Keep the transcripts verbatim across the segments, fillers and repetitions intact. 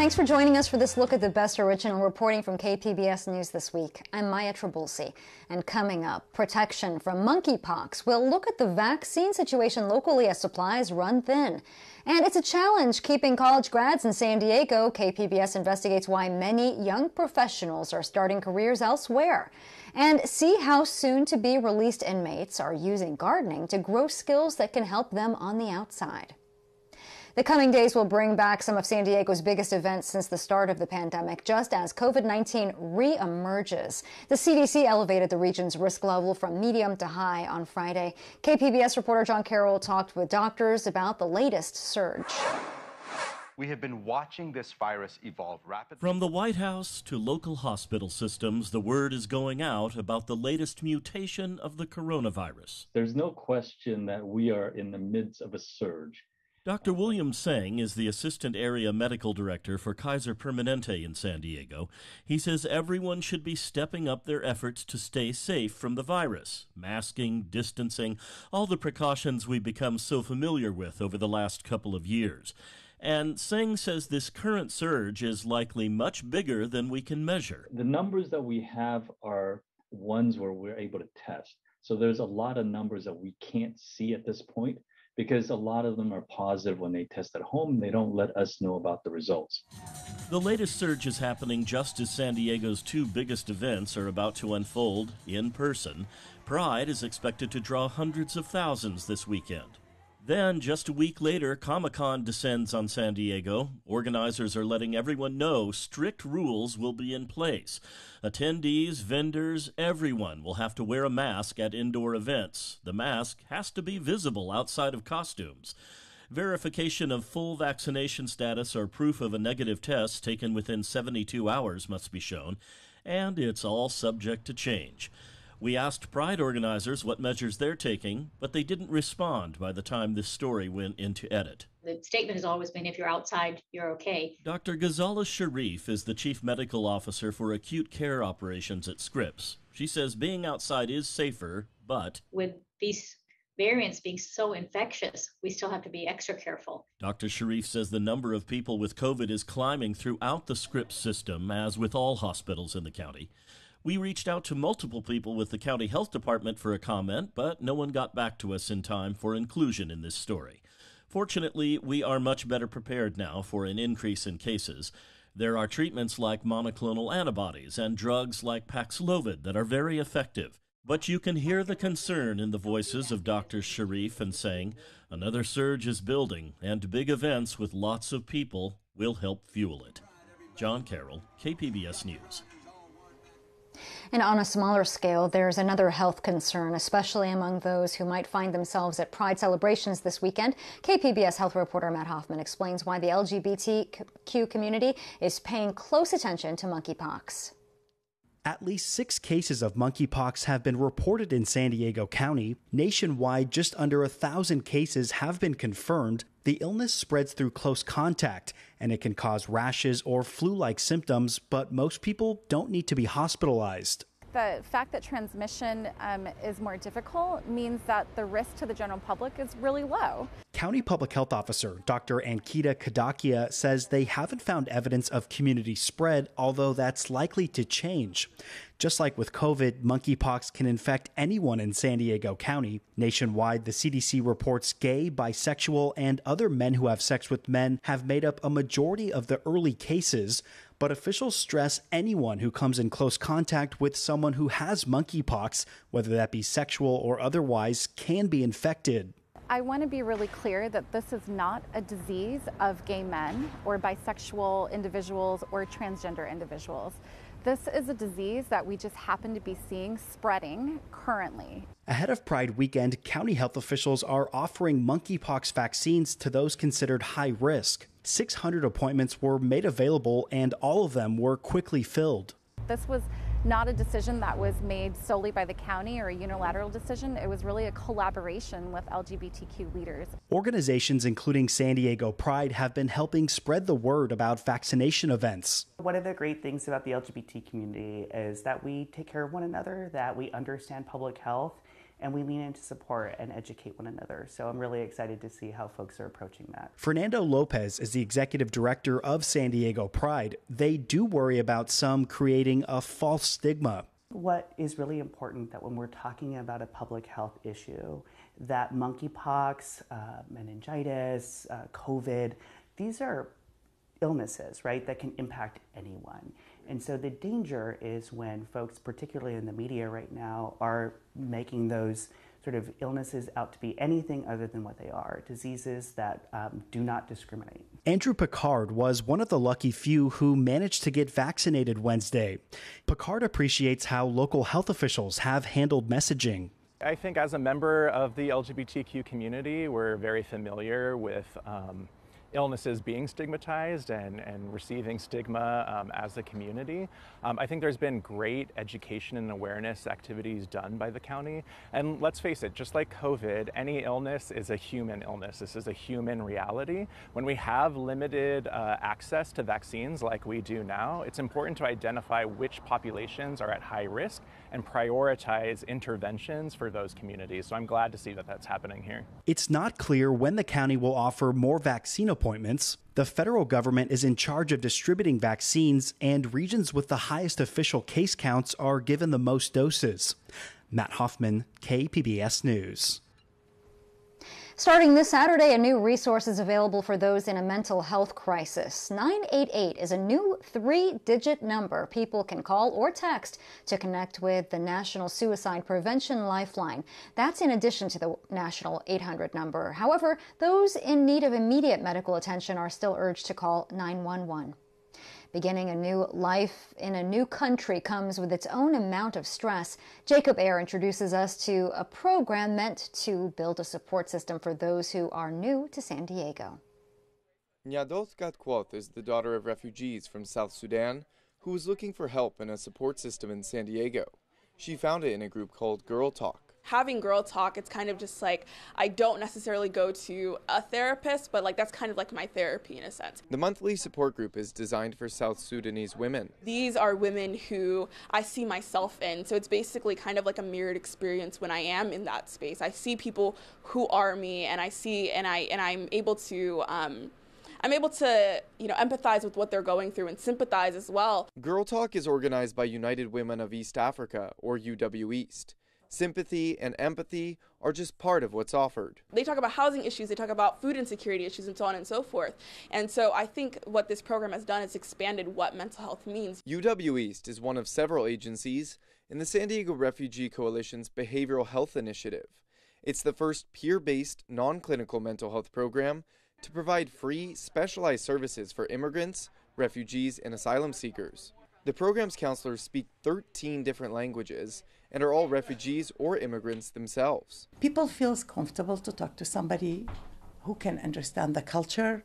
Thanks for joining us for this look at the best original reporting from K P B S News this week. I'm Maya Trabulsi. And coming up, protection from monkeypox. We'll look at the vaccine situation locally as supplies run thin. And it's a challenge keeping college grads in San Diego. K P B S investigates why many young professionals are starting careers elsewhere. And see how soon-to-be released inmates are using gardening to grow skills that can help them on the outside. The coming days will bring back some of San Diego's biggest events since the start of the pandemic, just as COVID nineteen re-emerges. The C D C elevated the region's risk level from medium to high on Friday. K P B S reporter John Carroll talked with doctors about the latest surge. We have been watching this virus evolve rapidly. From the White House to local hospital systems, the word is going out about the latest mutation of the coronavirus. There's no question that we are in the midst of a surge. Doctor William Tseng is the Assistant Area Medical Director for Kaiser Permanente in San Diego. He says everyone should be stepping up their efforts to stay safe from the virus, masking, distancing, all the precautions we've become so familiar with over the last couple of years. And Tseng says this current surge is likely much bigger than we can measure. The numbers that we have are ones where we're able to test. So there's a lot of numbers that we can't see at this point, because a lot of them are positive when they test at home. They don't let us know about the results. The latest surge is happening just as San Diego's two biggest events are about to unfold in person. Pride is expected to draw hundreds of thousands this weekend. Then, just a week later, Comic-Con descends on San Diego. Organizers are letting everyone know strict rules will be in place. Attendees, vendors, everyone will have to wear a mask at indoor events. The mask has to be visible outside of costumes. Verification of full vaccination status or proof of a negative test taken within seventy-two hours must be shown, and it's all subject to change. We asked Pride organizers what measures they're taking, but they didn't respond by the time this story went into edit. The statement has always been, if you're outside, you're okay. Doctor Ghazala Sharif is the chief medical officer for acute care operations at Scripps. She says being outside is safer, but with these variants being so infectious, we still have to be extra careful. Doctor Sharif says the number of people with COVID is climbing throughout the Scripps system, as with all hospitals in the county. We reached out to multiple people with the county health department for a comment, but no one got back to us in time for inclusion in this story. Fortunately, we are much better prepared now for an increase in cases. There are treatments like monoclonal antibodies and drugs like Paxlovid that are very effective. But you can hear the concern in the voices of Doctors Sharif and Tseng, another surge is building, and big events with lots of people will help fuel it. John Carroll, K P B S News. And on a smaller scale, there's another health concern, especially among those who might find themselves at Pride celebrations this weekend. K P B S health reporter Matt Hoffman explains why the L G B T Q community is paying close attention to monkeypox. At least six cases of monkeypox have been reported in San Diego County. Nationwide, just under a thousand cases have been confirmed. The illness spreads through close contact, and it can cause rashes or flu-like symptoms, but most people don't need to be hospitalized. The fact that transmission um, is more difficult means that the risk to the general public is really low. County Public Health Officer Doctor Ankita Kadakia says they haven't found evidence of community spread, although that's likely to change. Just like with COVID, monkeypox can infect anyone in San Diego County. Nationwide, the C D C reports gay, bisexual, and other men who have sex with men have made up a majority of the early cases. But officials stress anyone who comes in close contact with someone who has monkeypox, whether that be sexual or otherwise, can be infected. I want to be really clear that this is not a disease of gay men or bisexual individuals or transgender individuals. This is a disease that we just happen to be seeing spreading currently. Ahead of Pride weekend, county health officials are offering monkeypox vaccines to those considered high risk. six hundred appointments were made available, and all of them were quickly filled. This was not a decision that was made solely by the county or a unilateral decision. It was really a collaboration with L G B T Q leaders. Organizations including San Diego Pride have been helping spread the word about vaccination events. One of the great things about the L G B T community is that we take care of one another, that we understand public health, and we lean in to support and educate one another. So I'm really excited to see how folks are approaching that. Fernando Lopez is the executive director of San Diego Pride. They do worry about some creating a false stigma. What is really important that when we're talking about a public health issue, that monkeypox, uh, meningitis, uh, COVID, these are illnesses, right, that can impact anyone. And so the danger is when folks, particularly in the media right now, are making those sort of illnesses out to be anything other than what they are, diseases that um, do not discriminate. Andrew Picard was one of the lucky few who managed to get vaccinated Wednesday. Picard appreciates how local health officials have handled messaging. I think as a member of the L G B T Q community, we're very familiar with um, illnesses being stigmatized and, and receiving stigma um, as a community. Um, I think there's been great education and awareness activities done by the county. And let's face it, just like COVID, any illness is a human illness. This is a human reality. When we have limited uh, access to vaccines like we do now, it's important to identify which populations are at high risk and prioritize interventions for those communities. So I'm glad to see that that's happening here. It's not clear when the county will offer more vaccine appointments. The federal government is in charge of distributing vaccines, and regions with the highest official case counts are given the most doses. Matt Hoffman, K P B S News. Starting this Saturday, a new resource is available for those in a mental health crisis. nine eight eight is a new three-digit number people can call or text to connect with the National Suicide Prevention Lifeline. That's in addition to the National eight hundred number. However, those in need of immediate medical attention are still urged to call nine one one. Beginning a new life in a new country comes with its own amount of stress. Jacob Ayer introduces us to a program meant to build a support system for those who are new to San Diego. Nyadoth Gatquot is the daughter of refugees from South Sudan who was looking for help in a support system in San Diego. She found it in a group called Girl Talk. Having Girl Talk, it's kind of just like, I don't necessarily go to a therapist, but like that's kind of like my therapy in a sense. The monthly support group is designed for South Sudanese women. These are women who I see myself in, so it's basically kind of like a mirrored experience when I am in that space. I see people who are me, and I see, and I and I'm able to, um, I'm able to, you know, empathize with what they're going through and sympathize as well. Girl Talk is organized by United Women of East Africa, or U W East. Sympathy and empathy are just part of what's offered. They talk about housing issues, they talk about food insecurity issues, and so on and so forth. And so I think what this program has done is expanded what mental health means. U W East is one of several agencies in the San Diego Refugee Coalition's Behavioral Health Initiative. It's the first peer-based, non-clinical mental health program to provide free, specialized services for immigrants, refugees, and asylum seekers. The program's counselors speak thirteen different languages and are all refugees or immigrants themselves. People feel comfortable to talk to somebody who can understand the culture,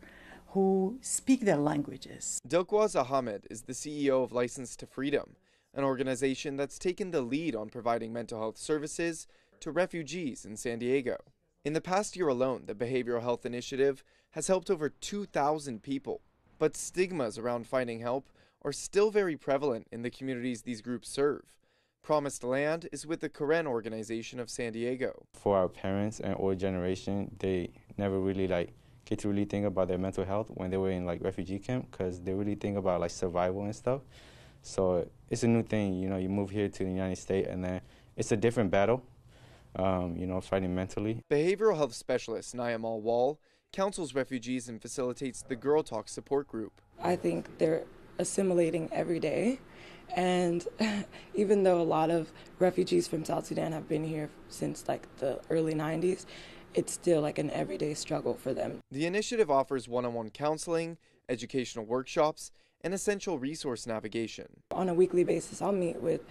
who speak their languages. Dilkwaza Hamed is the C E O of License to Freedom, an organization that's taken the lead on providing mental health services to refugees in San Diego. In the past year alone, the Behavioral Health Initiative has helped over two thousand people, but stigmas around finding help are still very prevalent in the communities these groups serve. Promised Land is with the Karen organization of San Diego. For our parents and old generation, they never really like get to really think about their mental health when they were in like refugee camp, because they really think about like survival and stuff. So it's a new thing, you know, you move here to the United States and then it's a different battle, um, you know, fighting mentally. Behavioral health specialist Niamal Wall counsels refugees and facilitates the Girl Talk support group. I think they're assimilating every day. And even though a lot of refugees from South Sudan have been here since like the early nineties, it's still like an everyday struggle for them. The initiative offers one-on-one counseling, educational workshops, and essential resource navigation. On a weekly basis, I'll meet with,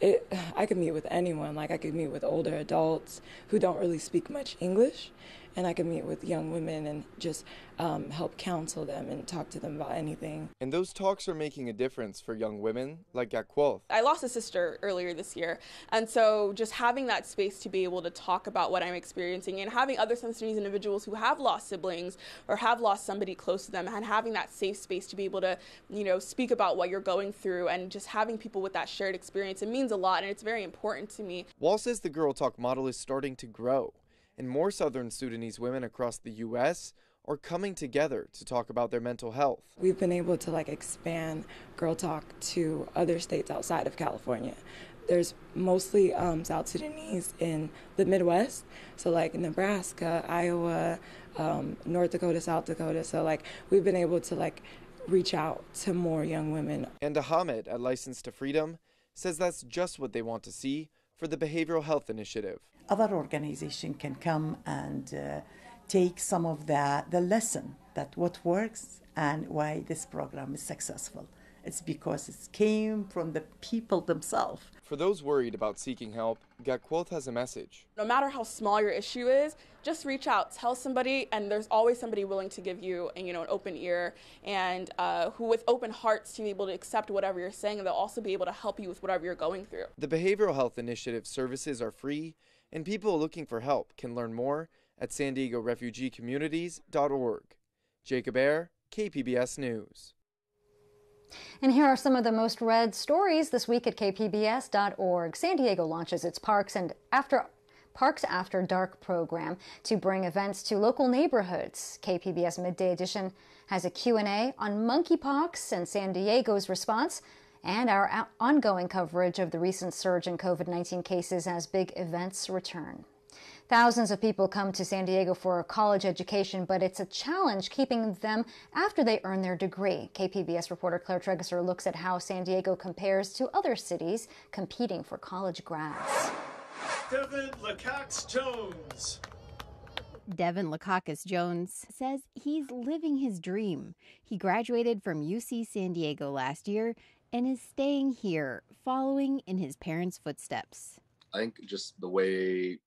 it, I could meet with anyone. Like I could meet with older adults who don't really speak much English, and I could meet with young women and just um, help counsel them and talk to them about anything. And those talks are making a difference for young women like Gatquot. I lost a sister earlier this year, and so just having that space to be able to talk about what I'm experiencing and having other sensitive individuals who have lost siblings or have lost somebody close to them and having that safe space to be able to, you know, speak about what you're going through and just having people with that shared experience, it means a lot and it's very important to me. Wall says the Girl Talk model is starting to grow, and more Southern Sudanese women across the U S are coming together to talk about their mental health. We've been able to like expand Girl Talk to other states outside of California. There's mostly um, South Sudanese in the Midwest, so like Nebraska, Iowa, um, North Dakota, South Dakota, so like we've been able to like reach out to more young women. And Hamed at License to Freedom says that's just what they want to see for the Behavioral Health Initiative. Other organizations can come and uh, take some of the, the lesson that what works and why this program is successful. It's because it came from the people themselves. For those worried about seeking help, Gatquot has a message. No matter how small your issue is, just reach out, tell somebody, and there's always somebody willing to give you, you know, an open ear and uh, who with open hearts to be able to accept whatever you're saying, and they'll also be able to help you with whatever you're going through. The Behavioral Health Initiative services are free, and people looking for help can learn more at San Diego Refugee Communities dot org. Jacob Ayer, K P B S News. And here are some of the most read stories this week at K P B S dot org. San Diego launches its Parks and After Parks After Dark program to bring events to local neighborhoods. K P B S Midday Edition has a Q and A on monkeypox and San Diego's response, and our ongoing coverage of the recent surge in COVID nineteen cases as big events return. Thousands of people come to San Diego for a college education, but it's a challenge keeping them after they earn their degree. K P B S reporter Claire Trageser looks at how San Diego compares to other cities competing for college grads. Devin Lecox Jones. Devin Lecox Jones says he's living his dream. He graduated from U C San Diego last year and is staying here, following in his parents' footsteps. I think just the way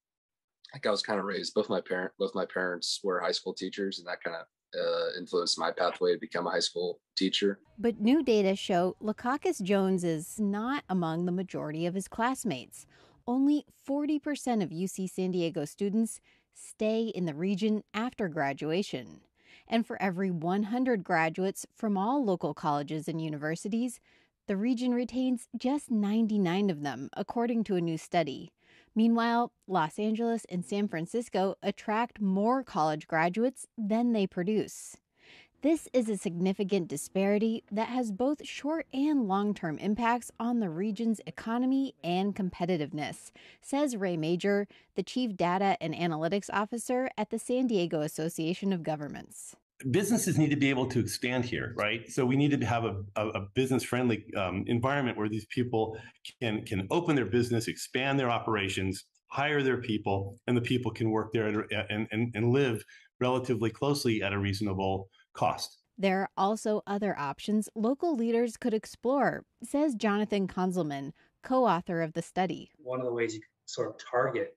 Like I was kind of raised, both my parent, both my parents were high school teachers, and that kind of uh, influenced my pathway to become a high school teacher. But new data show Lecox Jones is not among the majority of his classmates. Only forty percent of U C San Diego students stay in the region after graduation. And for every one hundred graduates from all local colleges and universities, the region retains just ninety-nine of them, according to a new study. Meanwhile, Los Angeles and San Francisco attract more college graduates than they produce. This is a significant disparity that has both short and long-term impacts on the region's economy and competitiveness, says Ray Major, the Chief Data and Analytics Officer at the San Diego Association of Governments. Businesses need to be able to expand here, right? So we need to have a, a, a business-friendly um, environment where these people can, can open their business, expand their operations, hire their people, and the people can work there and, and, and live relatively closely at a reasonable cost. There are also other options local leaders could explore, says Jonathan Konzelman, co-author of the study. One of the ways you can sort of target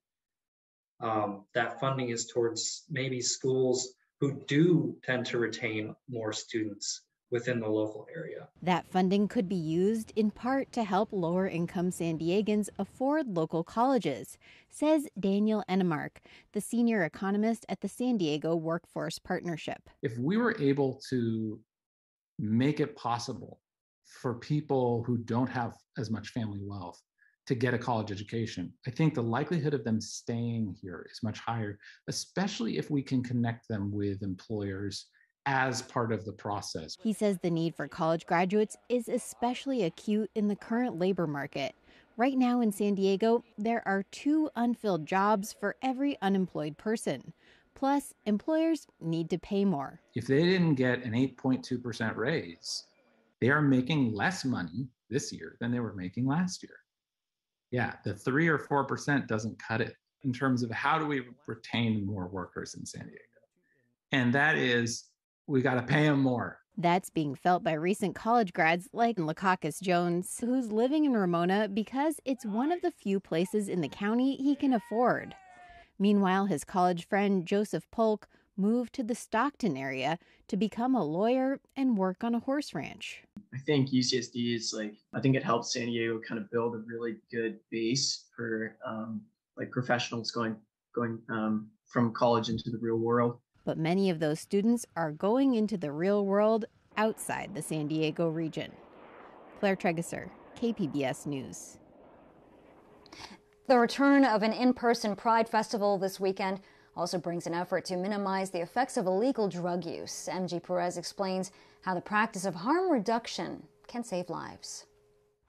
um, that funding is towards maybe schools who do tend to retain more students within the local area. That funding could be used in part to help lower-income San Diegans afford local colleges, says Daniel Enemark, the senior economist at the San Diego Workforce Partnership. If we were able to make it possible for people who don't have as much family wealth to get a college education, I think the likelihood of them staying here is much higher, especially if we can connect them with employers as part of the process. He says the need for college graduates is especially acute in the current labor market. Right now in San Diego, there are two unfilled jobs for every unemployed person. Plus, employers need to pay more. If they didn't get an eight point two percent raise, they are making less money this year than they were making last year. Yeah, the three or four percent doesn't cut it in terms of how do we retain more workers in San Diego. And that is, we got to pay them more. That's being felt by recent college grads like Lecox Jones, who's living in Ramona because it's one of the few places in the county he can afford. Meanwhile, his college friend Joseph Polk moved to the Stockton area to become a lawyer and work on a horse ranch. I think U C S D is like, I think it helped San Diego kind of build a really good base for um, like professionals going, going um, from college into the real world. But many of those students are going into the real world outside the San Diego region. Claire Trageser, K P B S News. The return of an in-person Pride Festival this weekend also brings an effort to minimize the effects of illegal drug use. M G Perez explains how the practice of harm reduction can save lives.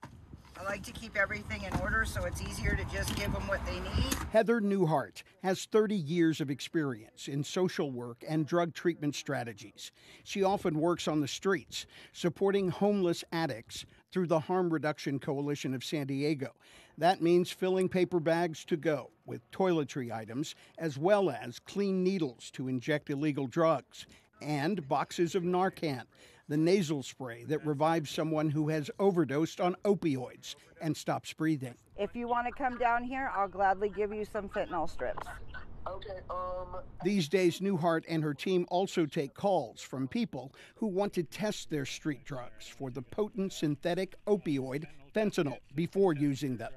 I like to keep everything in order, so it's easier to just give them what they need. Heather Newhart has thirty years of experience in social work and drug treatment strategies. She often works on the streets, supporting homeless addicts through the Harm Reduction Coalition of San Diego. That means filling paper bags to go with toiletry items, as well as clean needles to inject illegal drugs, and boxes of Narcan, the nasal spray that revives someone who has overdosed on opioids and stops breathing. If you want to come down here, I'll gladly give you some fentanyl strips. Okay, um... These days, Newhart and her team also take calls from people who want to test their street drugs for the potent synthetic opioid fentanyl before using them.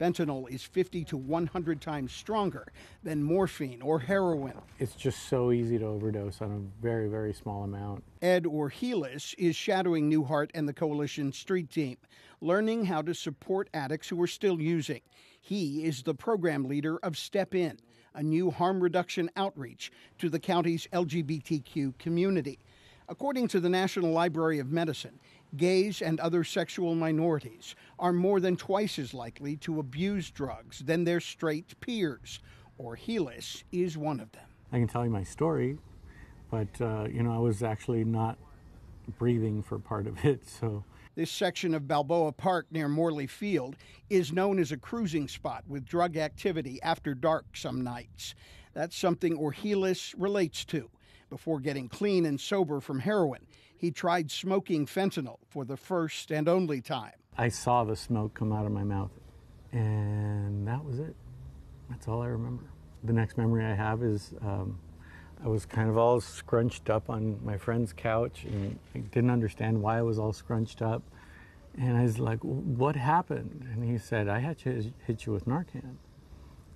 Fentanyl is fifty to one hundred times stronger than morphine or heroin. It's just so easy to overdose on a very, very small amount. Ed Orhelis is shadowing Newhart and the Coalition Street Team, learning how to support addicts who are still using. He is the program leader of Step In, a new harm reduction outreach to the county's L G B T Q community. According to the National Library of Medicine, gays and other sexual minorities are more than twice as likely to abuse drugs than their straight peers. Orhelis is one of them. I can tell you my story, but, uh, you know, I was actually not breathing for part of it, so... This section of Balboa Park near Morley Field is known as a cruising spot with drug activity after dark some nights. That's something Orhelis relates to. Before getting clean and sober from heroin, he tried smoking fentanyl for the first and only time. I saw the smoke come out of my mouth, and that was it. That's all I remember. The next memory I have is um, I was kind of all scrunched up on my friend's couch, and I didn't understand why I was all scrunched up. And I was like, what happened? And he said, I had to hit you with Narcan.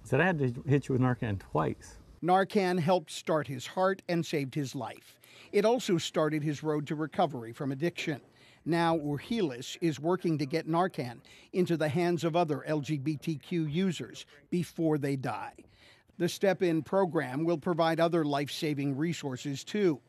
He said, I had to hit you with Narcan twice. Narcan helped start his heart and saved his life. It also started his road to recovery from addiction. Now Orhelis is working to get Narcan into the hands of other L G B T Q users before they die. The Step In program will provide other life-saving resources too.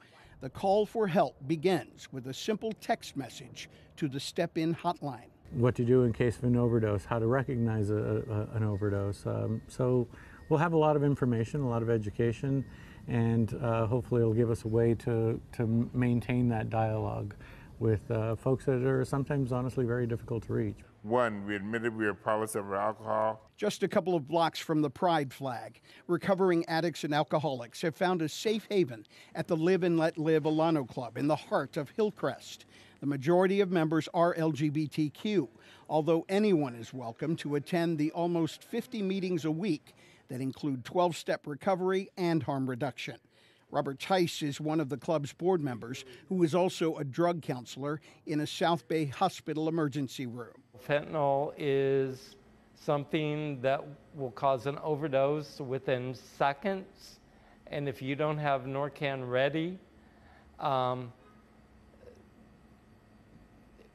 The call for help begins with a simple text message to the Step In hotline. What to do in case of an overdose, how to recognize a, a, an overdose. Um, so. We'll have a lot of information, a lot of education, and uh, hopefully it'll give us a way to, to maintain that dialogue with uh, folks that are sometimes honestly very difficult to reach. One, we admitted we were powerless over alcohol. Just a couple of blocks from the Pride flag, recovering addicts and alcoholics have found a safe haven at the Live and Let Live Alano Club in the heart of Hillcrest. The majority of members are L G B T Q, although anyone is welcome to attend the almost fifty meetings a week that include twelve-step recovery and harm reduction. Robert Tice is one of the club's board members who is also a drug counselor in a South Bay hospital emergency room. Fentanyl is something that will cause an overdose within seconds, and if you don't have Narcan ready, um,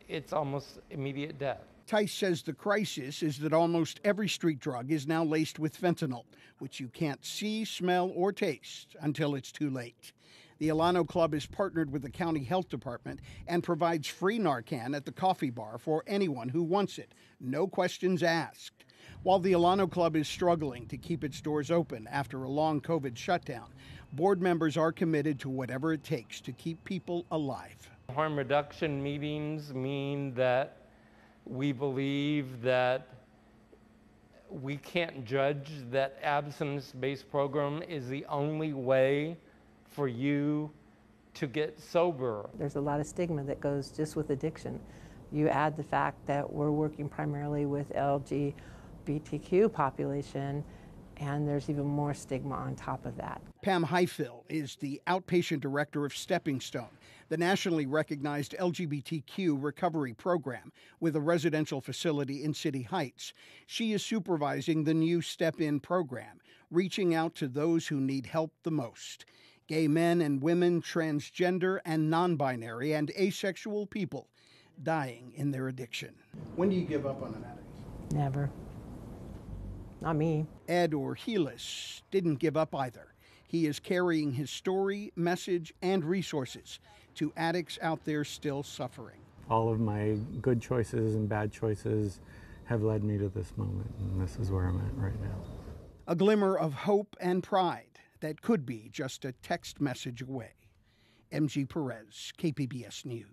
it's almost immediate death. Tice says the crisis is that almost every street drug is now laced with fentanyl, which you can't see, smell, or taste until it's too late. The Alano Club is partnered with the county health department and provides free Narcan at the coffee bar for anyone who wants it, no questions asked. While the Alano Club is struggling to keep its doors open after a long COVID shutdown, board members are committed to whatever it takes to keep people alive. Harm reduction meetings mean that we believe that we can't judge that abstinence-based program is the only way for you to get sober. There's a lot of stigma that goes just with addiction. You add the fact that we're working primarily with L G B T Q population, and there's even more stigma on top of that. Pam Highfill is the outpatient director of Stepping Stone, the nationally recognized L G B T Q recovery program with a residential facility in City Heights. She is supervising the new Step In program, reaching out to those who need help the most. Gay men and women, transgender and non-binary and asexual people dying in their addiction. When do you give up on an addict? Never. Not me. Ed Orhelis didn't give up either. He is carrying his story, message, and resources to addicts out there still suffering. All of my good choices and bad choices have led me to this moment, and this is where I'm at right now. A glimmer of hope and pride that could be just a text message away. M G Perez, K P B S News.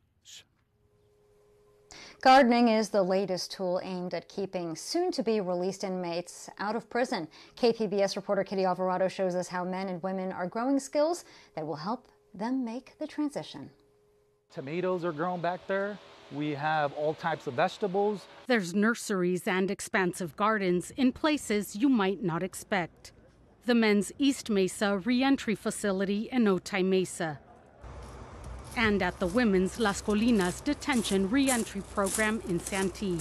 Gardening is the latest tool aimed at keeping soon-to-be released inmates out of prison. K P B S reporter Kitty Alvarado shows us how men and women are growing skills that will help them make the transition. Tomatoes are grown back there. We have all types of vegetables. There's nurseries and expansive gardens in places you might not expect. The men's East Mesa reentry facility in Otay Mesa, and at the women's Las Colinas detention reentry program in Santee.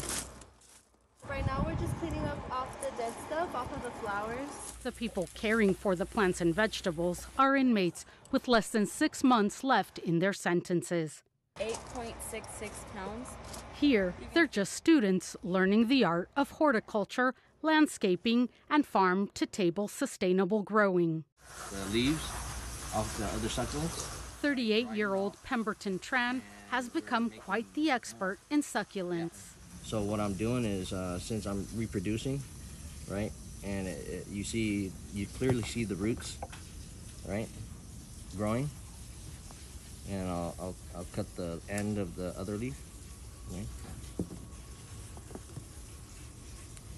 Right now we're just cleaning up off the dead stuff, off of the flowers. The people caring for the plants and vegetables are inmates with less than six months left in their sentences. eight point six six pounds. Here, they're just students learning the art of horticulture, landscaping, and farm-to-table sustainable growing. The leaves off the other succulents. thirty-eight-year-old Pemberton Tran has become quite the expert in succulents. So what I'm doing is, uh, since I'm reproducing, right, and it, it, you see, you clearly see the roots, right, growing, and I'll, I'll, I'll cut the end of the other leaf, right?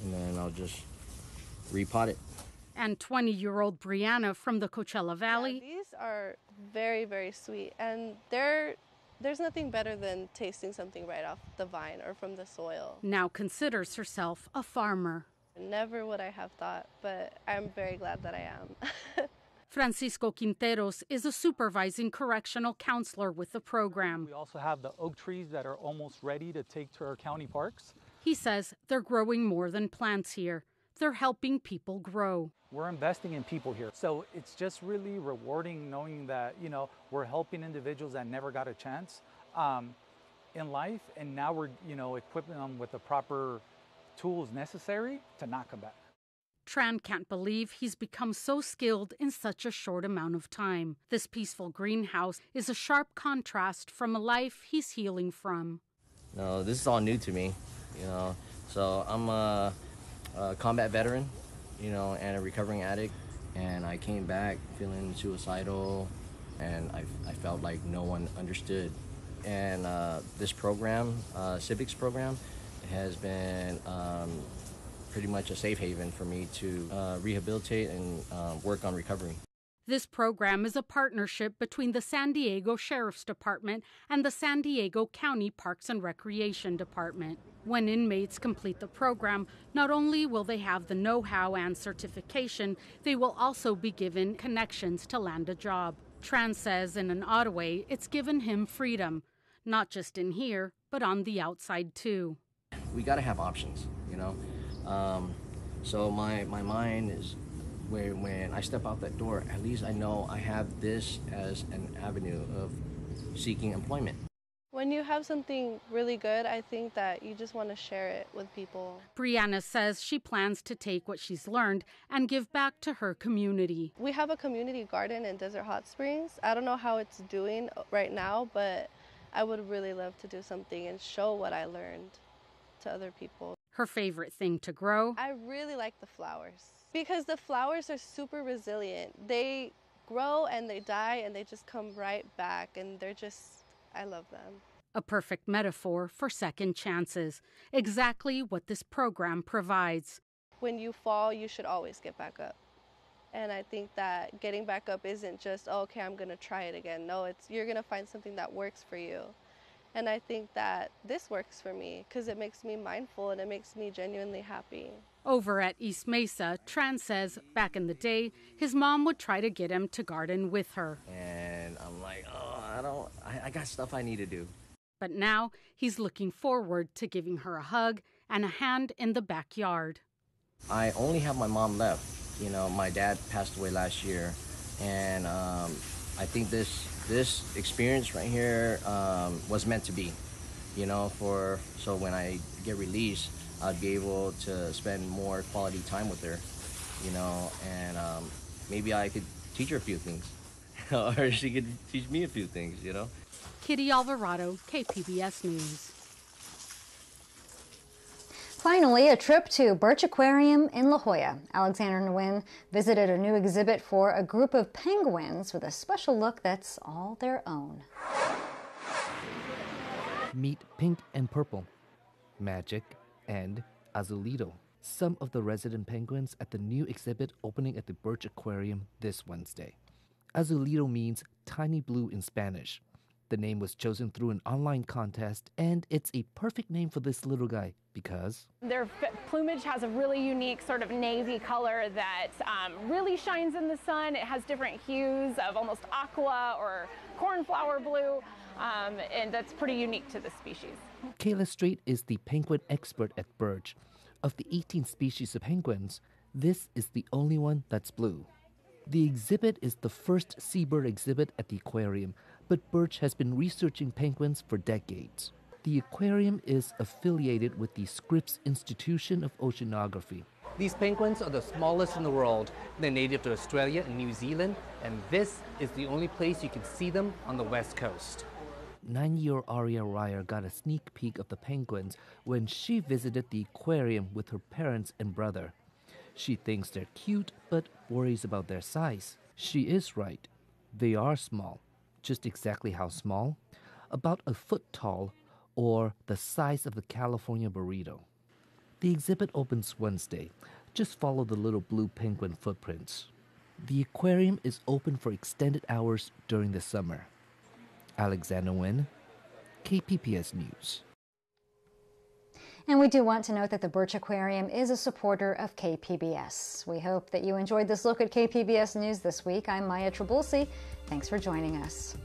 And then I'll just repot it. And twenty-year-old Brianna from the Coachella Valley. Yeah, these are very, very sweet. And they're, there's nothing better than tasting something right off the vine or from the soil. Now considers herself a farmer. Never would I have thought, but I'm very glad that I am. Francisco Quinteros is a supervising correctional counselor with the program. We also have the oak trees that are almost ready to take to our county parks. He says they're growing more than plants here. They're helping people grow. We're investing in people here. So it's just really rewarding knowing that, you know, we're helping individuals that never got a chance um, in life. And now we're, you know, equipping them with the proper tools necessary to not come back. Tran can't believe he's become so skilled in such a short amount of time. This peaceful greenhouse is a sharp contrast from a life he's healing from. No, this is all new to me, you know. So I'm a, a combat veteran, you know, and a recovering addict. And I came back feeling suicidal, and I, I felt like no one understood. And uh, this program, uh, civics program, has been Um, pretty much a safe haven for me to uh, rehabilitate and uh, work on recovery. This program is a partnership between the San Diego Sheriff's Department and the San Diego County Parks and Recreation Department. When inmates complete the program, not only will they have the know-how and certification, they will also be given connections to land a job. Tran says in an odd way, it's given him freedom, not just in here, but on the outside too. We gotta have options, you know? Um, so my, my mind is where when I step out that door, at least I know I have this as an avenue of seeking employment. When you have something really good, I think that you just want to share it with people. Brianna says she plans to take what she's learned and give back to her community. We have a community garden in Desert Hot Springs. I don't know how it's doing right now, but I would really love to do something and show what I learned to other people. Her favorite thing to grow. I really like the flowers because the flowers are super resilient. They grow and they die and they just come right back, and they're just, I love them. A perfect metaphor for second chances, exactly what this program provides. When you fall, you should always get back up. And I think that getting back up isn't just, oh, okay, I'm gonna try it again. No, it's you're gonna find something that works for you. And I think that this works for me because it makes me mindful and it makes me genuinely happy. Over at East Mesa, Tran says back in the day, his mom would try to get him to garden with her. And I'm like, oh, I don't, I, I got stuff I need to do. But now he's looking forward to giving her a hug and a hand in the backyard. I only have my mom left. You know, my dad passed away last year. And um, I think this this experience right here um, was meant to be, you know, for so when I get released, I'd be able to spend more quality time with her, you know, and um, maybe I could teach her a few things or she could teach me a few things, you know. Kitty Alvarado, K P B S News. Finally, a trip to Birch Aquarium in La Jolla. Alexander Nguyen visited a new exhibit for a group of penguins with a special look that's all their own. Meet Pink and Purple, Magic, and Azulito, some of the resident penguins at the new exhibit opening at the Birch Aquarium this Wednesday. Azulito means tiny blue in Spanish. The name was chosen through an online contest, and it's a perfect name for this little guy because their plumage has a really unique sort of navy color that um, really shines in the sun. It has different hues of almost aqua or cornflower blue, um, and that's pretty unique to this species. Kayla Strait is the penguin expert at Birch. Of the eighteen species of penguins, this is the only one that's blue. The exhibit is the first seabird exhibit at the aquarium, but Birch has been researching penguins for decades. The aquarium is affiliated with the Scripps Institution of Oceanography. These penguins are the smallest in the world. They're native to Australia and New Zealand, and this is the only place you can see them on the West Coast. Nine-year-old Aria Ryer got a sneak peek of the penguins when she visited the aquarium with her parents and brother. She thinks they're cute, but worries about their size. She is right. They are small. Just exactly how small? About a foot tall, or the size of the California burrito. The exhibit opens Wednesday. Just follow the little blue penguin footprints. The aquarium is open for extended hours during the summer. Alexander Nguyen, K P B S News. And we do want to note that the Birch Aquarium is a supporter of K P B S. We hope that you enjoyed this look at K P B S News this week. I'm Maya Trabulsi. Thanks for joining us.